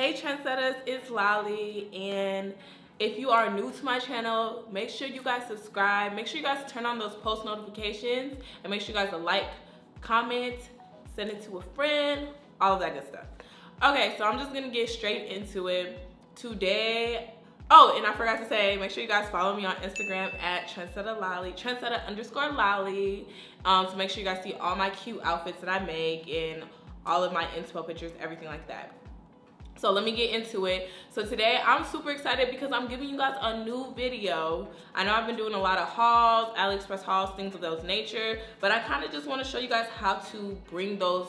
Hey Trendsettas, it's Lolly, and if you are new to my channel, make sure you guys subscribe, make sure you guys turn on those post notifications, and make sure you guys like, comment, send it to a friend, all of that good stuff. Okay, so I'm just gonna get straight into it today. Oh, and I forgot to say, make sure you guys follow me on Instagram at Trendsetta Lolly, Trendsetta_Lolly, so make sure you guys see all my cute outfits that I make and all of my inspo pictures, everything like that. So let me get into it. So today I'm super excited because I'm giving you guys a new video. I know I've been doing a lot of hauls, AliExpress hauls, things of those nature, but I kind of just want to show you guys how to bring those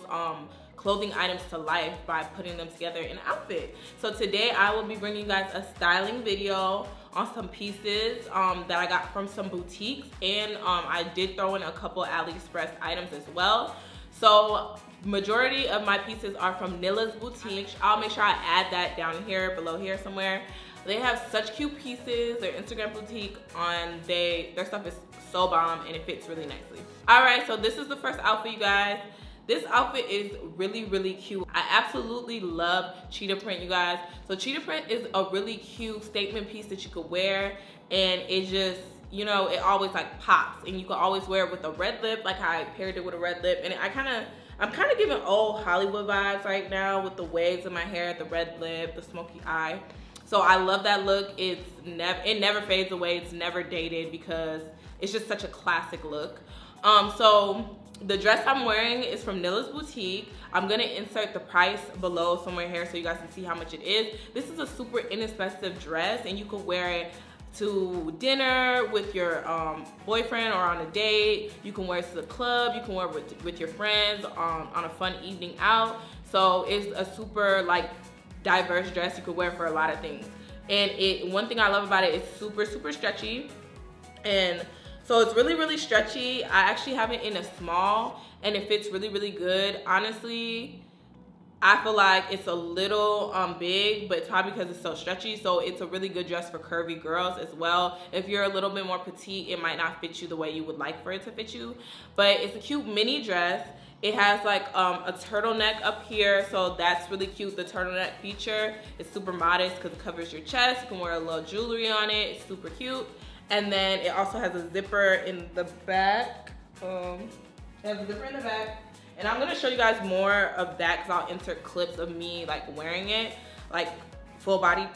clothing items to life by putting them together in an outfit. So today I will be bringing you guys a styling video on some pieces that I got from some boutiques, and I did throw in a couple AliExpress items as well. So majority of my pieces are from Nilla's Boutique. I'll make sure I add that down here, below here somewhere. They have such cute pieces. Their Instagram boutique on their stuff is so bomb, and it fits really nicely. All right, so this is the first outfit, you guys. This outfit is really, really cute. I absolutely love cheetah print, you guys. So cheetah print is a really cute statement piece that you could wear, and it just, you know, it always like pops, and you can always wear it with a red lip, like I paired it with a red lip, and I'm kind of giving old Hollywood vibes right now with the waves in my hair, the red lip, the smoky eye. So I love that look. It never fades away. It's never dated because it's just such a classic look. So the dress I'm wearing is from Nilla's Boutique. I'm gonna insert the price below somewhere here so you guys can see how much it is. This is a super inexpensive dress, and you can wear it to dinner with your boyfriend or on a date. You can wear it to the club, you can wear it with your friends on a fun evening out. So it's a super like diverse dress. You could wear it for a lot of things. And one thing I love about it, it's super, super stretchy. And so it's really, really stretchy. I actually have it in a small, and it fits really, really good. Honestly, I feel like it's a little big, but it's probably because it's so stretchy. So it's a really good dress for curvy girls as well. If you're a little bit more petite, it might not fit you the way you would like for it to fit you. But it's a cute mini dress. It has like a turtleneck up here, so that's really cute. The turtleneck feature is super modest because it covers your chest. You can wear a little jewelry on it. It's super cute. And then it also has a zipper in the back. It has a zipper in the back. And I'm gonna show you guys more of that because I'll insert clips of me like wearing it, like full body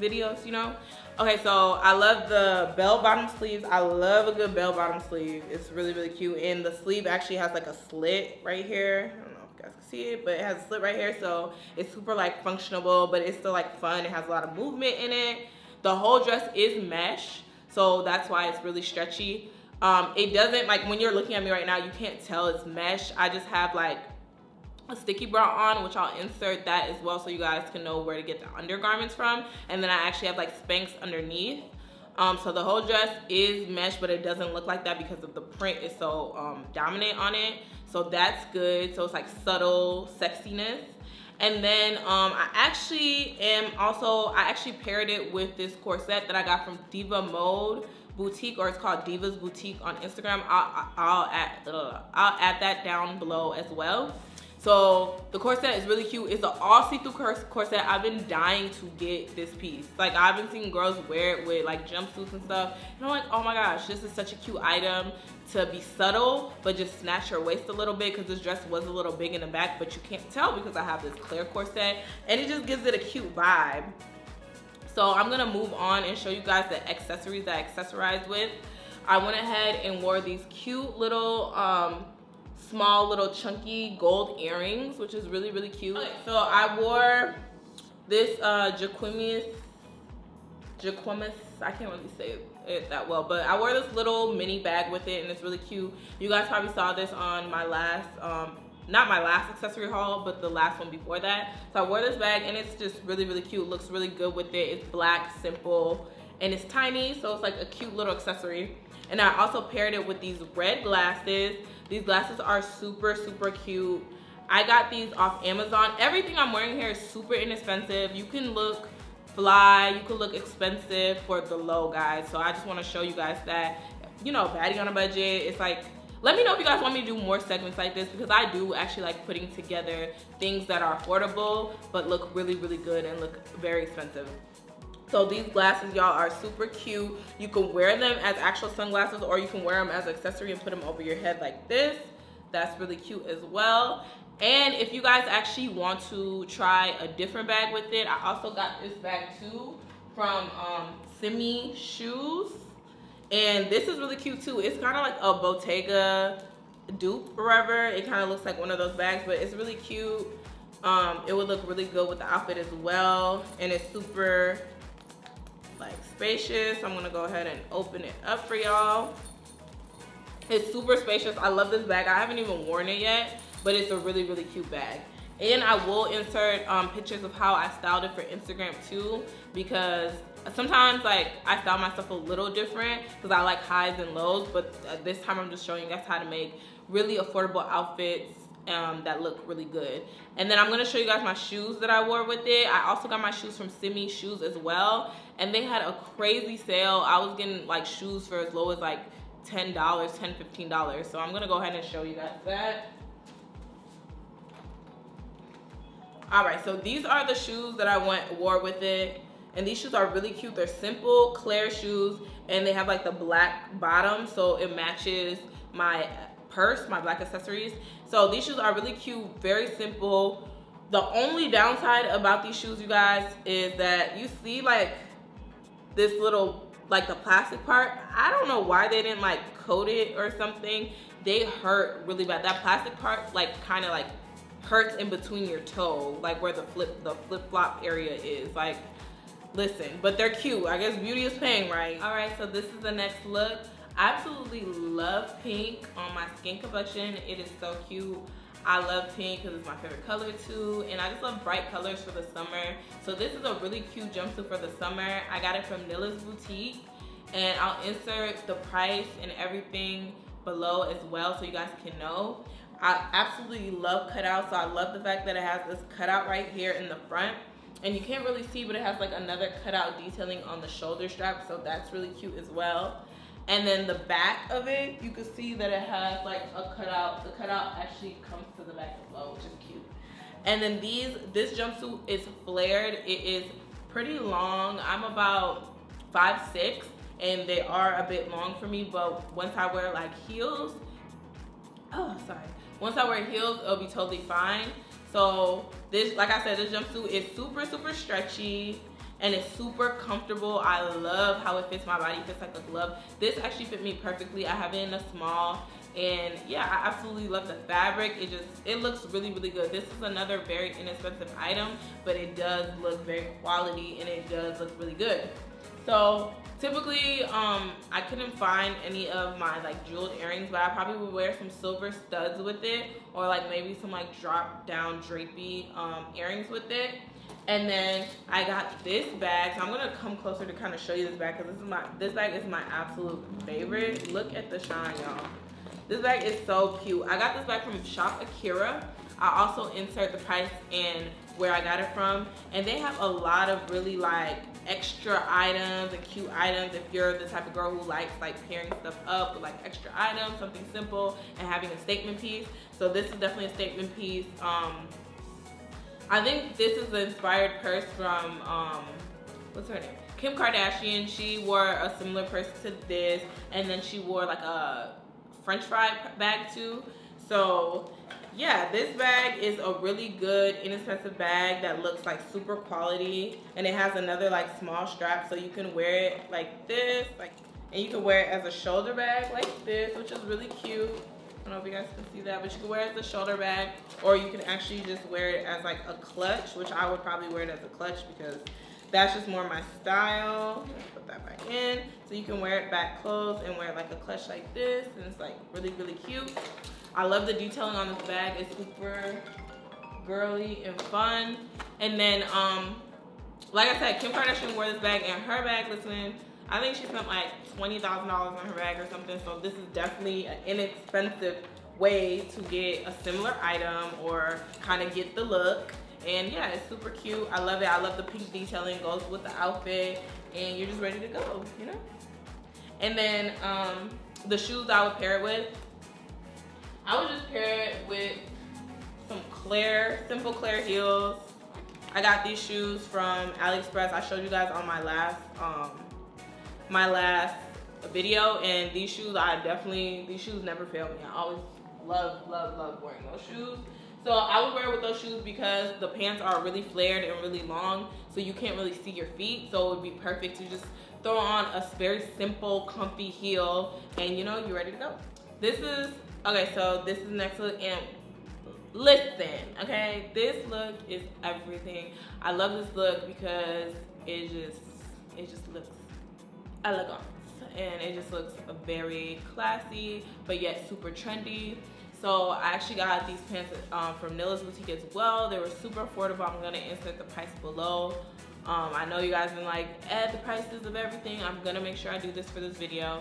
videos, you know? Okay, so I love the bell bottom sleeves. I love a good bell bottom sleeve. It's really, really cute. And the sleeve actually has like a slit right here. I don't know if you guys can see it, but it has a slit right here. So it's super like functional, but it's still like fun. It has a lot of movement in it. The whole dress is mesh, so that's why it's really stretchy. It doesn't, like when you're looking at me right now, you can't tell it's mesh. I just have like a sticky bra on, which I'll insert that as well so you guys can know where to get the undergarments from. And then I actually have like Spanx underneath. So the whole dress is mesh, but it doesn't look like that because of the print is so dominant on it. So that's good. So it's like subtle sexiness. And then I actually paired it with this corset that I got from Diva Mode Boutique, or it's called Diva's Boutique on Instagram. I'll add that down below as well. So the corset is really cute. It's an all see-through corset. I've been dying to get this piece. Like I've been seeing girls wear it with like jumpsuits and stuff, and I'm like, oh my gosh, this is such a cute item to be subtle, but just snatch your waist a little bit because this dress was a little big in the back, but you can't tell because I have this clear corset, and it just gives it a cute vibe. So I'm gonna move on and show you guys the accessories that I accessorized with. I went ahead and wore these cute little, small little chunky gold earrings, which is really, really cute. Okay, so I wore this Jacquemus, I can't really say it that well, but I wore this little mini bag with it, and it's really cute. You guys probably saw this on my last, not my last accessory haul, but the last one before that. So I wore this bag, and it's just really, really cute. It looks really good with it. It's black, simple, and it's tiny, so it's like a cute little accessory. And I also paired it with these red glasses. These glasses are super, super cute. I got these off Amazon. Everything I'm wearing here is super inexpensive. You can look fly, you can look expensive for the low, guys. So I just wanna show you guys that, you know, baddie on a budget. It's like Let me know if you guys want me to do more segments like this, because I do actually like putting together things that are affordable but look really, really good and look very expensive. So these glasses, y'all, are super cute. You can wear them as actual sunglasses, or you can wear them as an accessory and put them over your head like this. That's really cute as well. And if you guys actually want to try a different bag with it, I also got this bag too from Simi Shoes. And this is really cute too. It's kind of like a Bottega dupe or whatever. It kind of looks like one of those bags, but it's really cute. It would look really good with the outfit as well. And it's super like spacious. I'm gonna go ahead and open it up for y'all. It's super spacious. I love this bag. I haven't even worn it yet, but it's a really, really cute bag. And I will insert pictures of how I styled it for Instagram too, because sometimes like I style myself a little different because I like highs and lows, but this time I'm just showing you guys how to make really affordable outfits that look really good. And then I'm gonna show you guys my shoes that I wore with it. I also got my shoes from Simi Shoes as well, and they had a crazy sale. I was getting like shoes for as low as like $10, $10, $15. So I'm gonna go ahead and show you guys that. All right, so these are the shoes that I wore with it. And these shoes are really cute. They're simple, clear shoes, and they have like the black bottom, so it matches my purse, my black accessories. So these shoes are really cute, very simple. The only downside about these shoes, you guys, is that you see like this little, like the plastic part. I don't know why they didn't like coat it or something. They hurt really bad. That plastic part like kind of like hurts in between your toe, like where the flip-flop area is. Like, listen, but they're cute. I guess beauty is paying, right? All right, so this is the next look. I absolutely love pink on my skin complexion. It is so cute. I love pink because it's my favorite color too, and I just love bright colors for the summer. So this is a really cute jumpsuit for the summer. I got it from Nilla's Boutique, and I'll insert the price and everything below as well so you guys can know. I absolutely love cutouts, so I love the fact that it has this cutout right here in the front. And you can't really see, but it has like another cutout detailing on the shoulder strap, so that's really cute as well. And then the back of it, you can see that it has like a cutout. The cutout actually comes to the back as well, which is cute. And then this jumpsuit is flared. It is pretty long. I'm about 5'6", and they are a bit long for me, but once I wear like heels, oh, sorry. Once I wear heels, it'll be totally fine. So this, like I said, this jumpsuit is super, super stretchy, and it's super comfortable. I love how it fits my body. It fits like a glove. This actually fit me perfectly. I have it in a small, and yeah, I absolutely love the fabric. It looks really, really good. This is another very inexpensive item, but it does look very quality, and it does look really good. So typically, I couldn't find any of my like jeweled earrings, but I probably would wear some silver studs with it, or like maybe some like drop down drapey earrings with it. And then I got this bag. So I'm gonna come closer to kind of show you this bag, because this bag is my absolute favorite. Look at the shine, y'all. This bag is so cute. I got this bag from Shop Akira. I also insert the price and where I got it from, and they have a lot of really like extra items and cute items if you're the type of girl who likes like pairing stuff up with like extra items, something simple, and having a statement piece. So this is definitely a statement piece. I think this is the inspired purse from what's her name, Kim Kardashian. She wore a similar purse to this, and then she wore like a French fry bag too. So yeah, this bag is a really good, inexpensive bag that looks like super quality, and it has another like small strap, so you can wear it like this, like, and you can wear it as a shoulder bag like this, which is really cute. I don't know if you guys can see that, but you can wear it as a shoulder bag, or you can actually just wear it as like a clutch, which I would probably wear it as a clutch because that's just more my style. Let's put that back in. So you can wear it back closed and wear it like a clutch like this, and it's like really, really cute. I love the detailing on this bag. It's super girly and fun. And then, like I said, Kim Kardashian wore this bag, and her bag, listen, I think she spent like $20,000 on her bag or something. So this is definitely an inexpensive way to get a similar item or kind of get the look. And yeah, it's super cute. I love it. I love the pink detailing. Goes with the outfit, and you're just ready to go, you know? And then the shoes I would pair it with. I would just pair it with some Claire, simple Claire heels. I got these shoes from AliExpress. I showed you guys on my last video, and these shoes, these shoes never fail me. I always love, love, love wearing those shoes. So I would wear it with those shoes because the pants are really flared and really long, so you can't really see your feet. So it would be perfect to just throw on a very simple, comfy heel, and you know, you're ready to go. This is, okay, so this is the next look, and listen, okay, this look is everything. I love this look because it just looks elegant, and it just looks very classy, but yet super trendy. So I actually got these pants from Nilla's Boutique as well. They were super affordable. I'm gonna insert the price below. I know you guys have been like, add the prices of everything. I'm gonna make sure I do this for this video.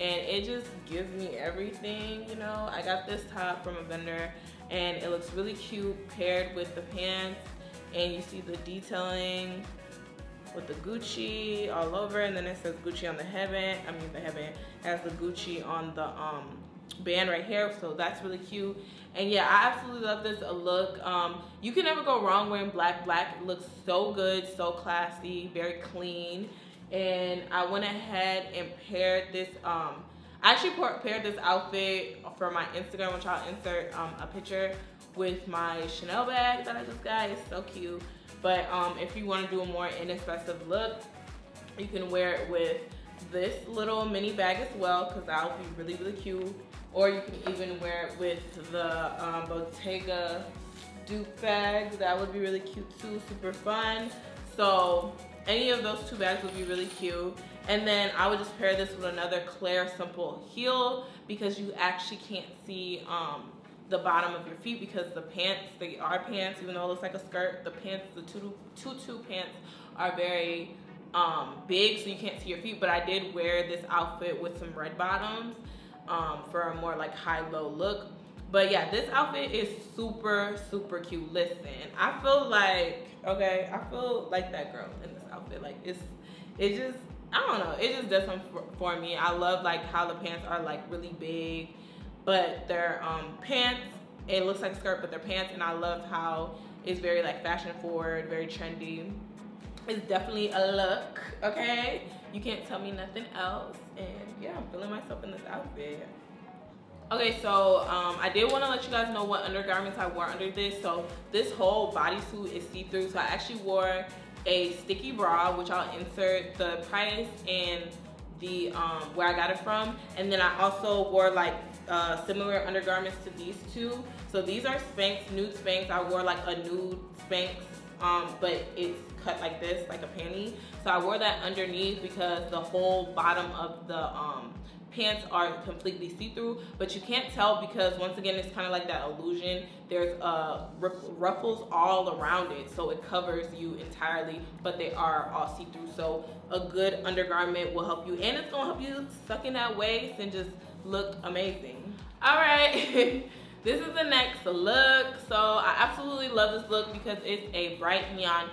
And it just gives me everything, you know. I got this top from a vendor, and it looks really cute paired with the pants. And you see the detailing with the Gucci all over, and then it says Gucci on the headband. I mean, the headband has the Gucci on the band right here, so that's really cute. And yeah, I absolutely love this look. You can never go wrong wearing black. Black looks so good, so classy, very clean. And I went ahead and paired this, I actually paired this outfit for my Instagram, which I'll insert a picture, with my Chanel bag that I just got. It's so cute. But if you want to do a more inexpensive look, you can wear it with this little mini bag as well, because that would be really, really cute. Or you can even wear it with the Bottega dupe bag. That would be really cute too, super fun. So any of those two bags would be really cute. And then I would just pair this with another Claire simple heel, because you actually can't see the bottom of your feet, because the pants, they are pants, even though it looks like a skirt, the pants, the tutu pants are very big, so you can't see your feet. But I did wear this outfit with some red bottoms for a more like high-low look. But yeah, this outfit is super, super cute. Listen, I feel like, okay, I feel like that girl in this outfit. Like it just, I don't know, it just does something for me. I love like how the pants are like really big, but their pants, it looks like a skirt, but their pants, and I love how it's very like fashion forward, very trendy. It's definitely a look, okay? You can't tell me nothing else. And yeah, I'm feeling myself in this outfit. Okay, so I did want to let you guys know what undergarments I wore under this. So this whole bodysuit is see-through, so I actually wore a sticky bra, which I'll insert the price and the where I got it from. And then I also wore like similar undergarments to these two. So these are Spanx, nude Spanx. I wore like a nude Spanx, but it's cut like this, like a panty. So I wore that underneath because the whole bottom of the pants are completely see-through, but you can't tell because once again, it's kind of like that illusion. There's ruffles all around it, so it covers you entirely, but they are all see-through. So a good undergarment will help you, and it's gonna help you suck in that waist and just look amazing. All right. This is the next look. So I absolutely love this look because it's a bright neon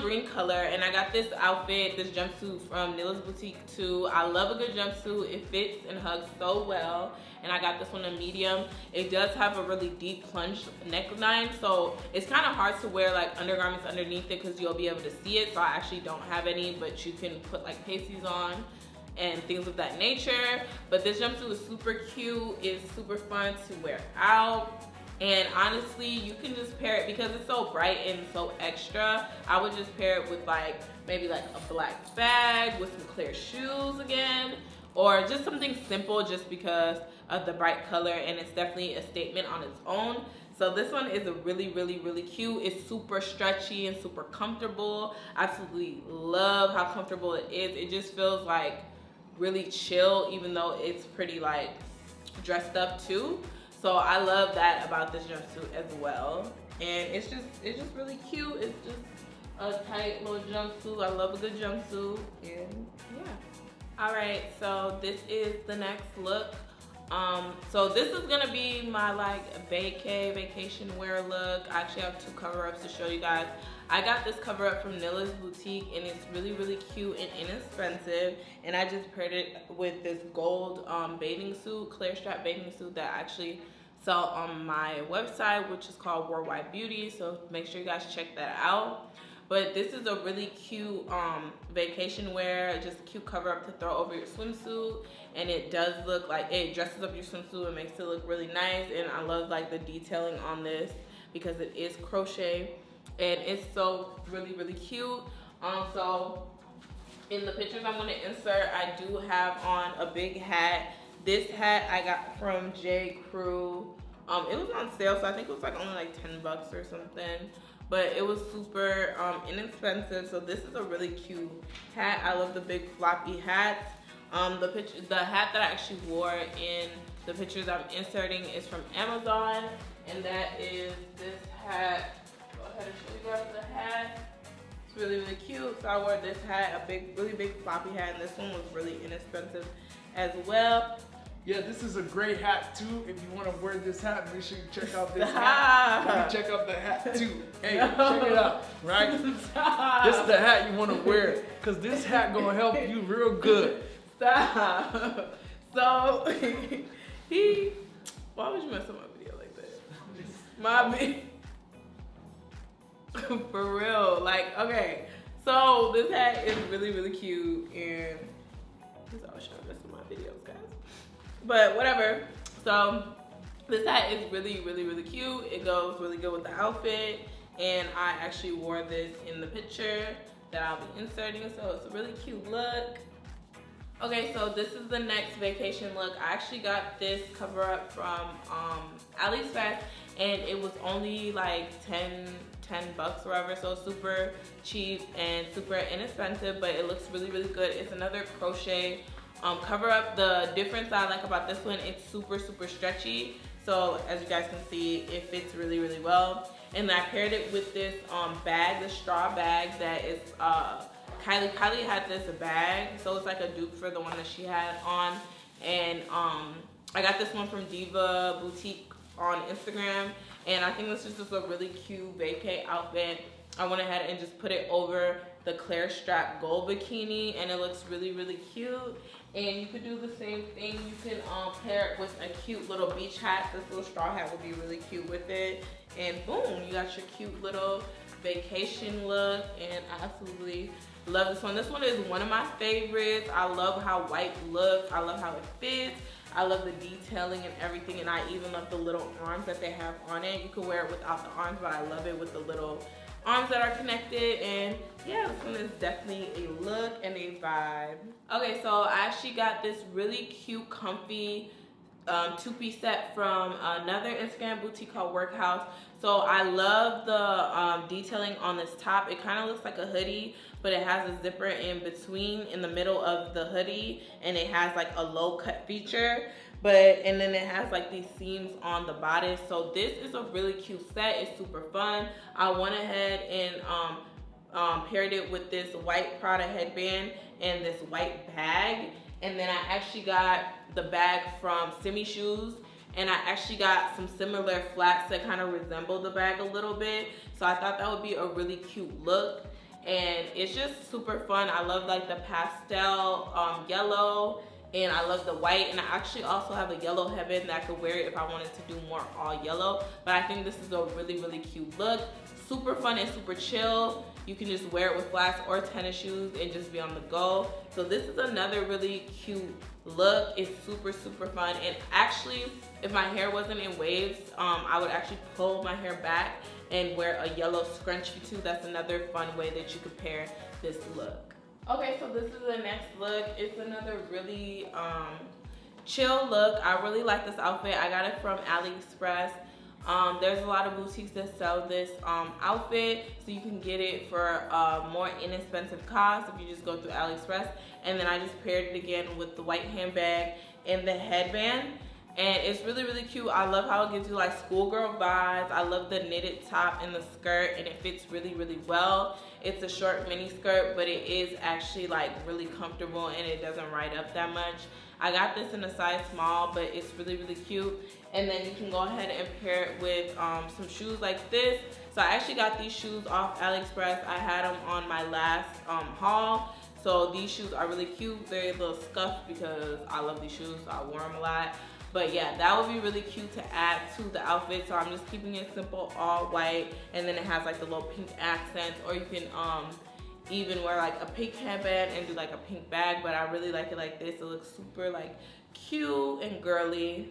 green color, and I got this outfit, this jumpsuit from Nilla's Boutique too. I love a good jumpsuit. It fits and hugs so well, and I got this one in medium. It does have a really deep plunge neckline, so it's kind of hard to wear like undergarments underneath it because you'll be able to see it. So I actually don't have any, but you can put like pasties on and things of that nature. But this jumpsuit is super cute. It's super fun to wear out. And honestly, you can just pair it because it's so bright and so extra. I would just pair it with like, maybe like a black bag with some clear shoes again, or just something simple just because of the bright color, and it's definitely a statement on its own. So this one is a really, really, really cute. It's super stretchy and super comfortable. I absolutely love how comfortable it is. It just feels like really chill, even though it's pretty like dressed up too. So I love that about this jumpsuit as well. And it's just really cute. It's just a tight little jumpsuit. I love a good jumpsuit. And yeah. All right, so this is the next look. So this is gonna be my like vacation wear look. I actually have two cover-ups to show you guys. I got this cover up from Nilla's Boutique, and it's really, really cute and inexpensive. And I just paired it with this gold bathing suit, clear strap bathing suit that I actually sell on my website, which is called Worldwide Beauty. So make sure you guys check that out. But this is a really cute vacation wear, just a cute cover up to throw over your swimsuit. And it does look like it dresses up your swimsuit and makes it look really nice. And I love like the detailing on this because it is crochet. And it's so really, really cute. So in the pictures I'm gonna insert, I do have on a big hat. This hat I got from J. Crew. It was on sale, so I think it was like only like 10 bucks or something. But it was super inexpensive, so this is a really cute hat. I love the big floppy hats. The hat that I actually wore in the pictures I'm inserting is from Amazon, and that is this hat. Go ahead and show you guys the hat. It's really, really cute. So I wore this hat, a big, really big floppy hat, and this one was really inexpensive as well. Yeah, this is a great hat too. If you want to wear this hat, make sure you check out this hat. Check out the hat too. Hey, check it out, right? Stop. This is the hat you want to wear, because this hat going to help you real good. Stop. So, why would you mess up my video like that? Mommy. For real, like, okay. So, this hat is really, really cute, and he's always trying to mess up my videos, guys. But whatever, so this hat is really, really, really cute. It goes really good with the outfit, and I actually wore this in the picture that I'll be inserting, so it's a really cute look. Okay, so this is the next vacation look. I actually got this cover up from Aliexpress, and it was only like 10 bucks or whatever, so super cheap and super inexpensive, but it looks really, really good. It's another crochet cover up. The difference I like about this one, it's super, super stretchy. So as you guys can see, it fits really, really well. And I paired it with this bag, the straw bag that is Kylie. Kylie had this bag, so it's like a dupe for the one that she had on. And I got this one from Diva Boutique on Instagram. And I think this is just a really cute vacay outfit. I went ahead and just put it over the clear strap gold bikini, and it looks really, really cute. And you could do the same thing. You can pair it with a cute little beach hat. This little straw hat would be really cute with it. And boom, you got your cute little vacation look, and I absolutely love this one. This one is one of my favorites. I love how white looks. I love how it fits. I love the detailing and everything, and I even love the little arms that they have on it. You could wear it without the arms, but I love it with the little arms that are connected. And yeah, this one is definitely a look and a vibe. Okay, so I actually got this really cute, comfy two-piece set from another Instagram boutique called Workhouse. So I love the detailing on this top. It kind of looks like a hoodie, but it has a zipper in between in the middle of the hoodie, and it has like a low cut feature. And then it has like these seams on the bodice. So this is a really cute set. It's super fun. I went ahead and paired it with this white Prada headband and this white bag. And then I actually got the bag from Simi Shoes. And I actually got some similar flats that kind of resemble the bag a little bit. So I thought that would be a really cute look. And it's just super fun. I love like the pastel yellow. And I love the white, and I actually also have a yellow headband that I could wear it if I wanted to do more all yellow. But I think this is a really, really cute look. Super fun and super chill. You can just wear it with flats or tennis shoes and just be on the go. So this is another really cute look. It's super, super fun. And actually, if my hair wasn't in waves, I would actually pull my hair back and wear a yellow scrunchie too. That's another fun way that you could pair this look. Okay, so this is the next look. It's another really chill look. I really like this outfit. I got it from AliExpress. There's a lot of boutiques that sell this outfit, so you can get it for a more inexpensive cost if you just go through AliExpress. And then I just paired it again with the white handbag and the headband. And it's really, really cute. I love how it gives you like schoolgirl vibes. I love the knitted top and the skirt, and it fits really, really well. It's a short mini skirt, but it is actually like really comfortable, and it doesn't ride up that much. I got this in a size small, but it's really, really cute. And then you can go ahead and pair it with some shoes like this. So I actually got these shoes off AliExpress. I had them on my last haul. So these shoes are really cute. They're a little scuffed because I love these shoes, so I wore them a lot. But yeah, that would be really cute to add to the outfit. So I'm just keeping it simple, all white, and then it has like the little pink accents, or you can even wear like a pink headband and do like a pink bag, but I really like it like this. It looks super like cute and girly.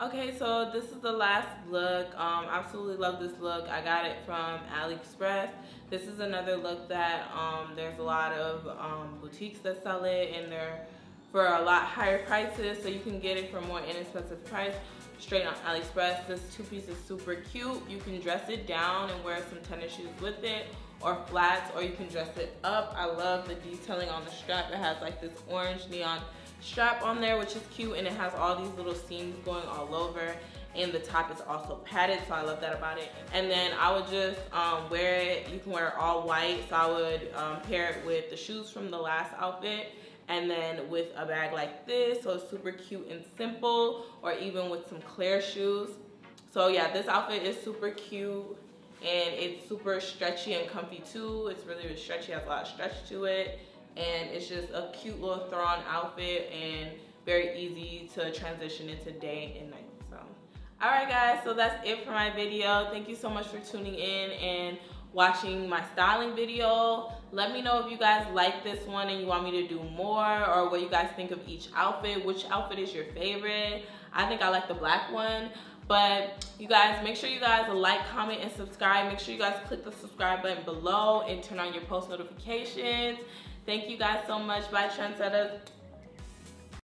Okay, so this is the last look. Absolutely love this look. I got it from AliExpress. This is another look that there's a lot of boutiques that sell it, and they're for a lot higher prices, so you can get it for a more inexpensive price straight on AliExpress. This two-piece is super cute. You can dress it down and wear some tennis shoes with it, or flats, or you can dress it up. I love the detailing on the strap. It has like this orange neon strap on there, which is cute, and it has all these little seams going all over, and the top is also padded, so I love that about it. And then I would just wear it, you can wear it all white, so I would pair it with the shoes from the last outfit, and then with a bag like this, so it's super cute and simple, or even with some clear shoes. So yeah, this outfit is super cute, and it's super stretchy and comfy too. It's really, really stretchy, has a lot of stretch to it, and it's just a cute little throw-on outfit and very easy to transition into day and night. So, all right guys, so that's it for my video. Thank you so much for tuning in and watching my styling video. Let me know if you guys like this one and you want me to do more, or what you guys think of each outfit. Which outfit is your favorite? I think I like the black one. But you guys, make sure you guys like, comment, and subscribe. Make sure you guys click the subscribe button below and turn on your post notifications. Thank you guys so much. Bye, Trendsetta.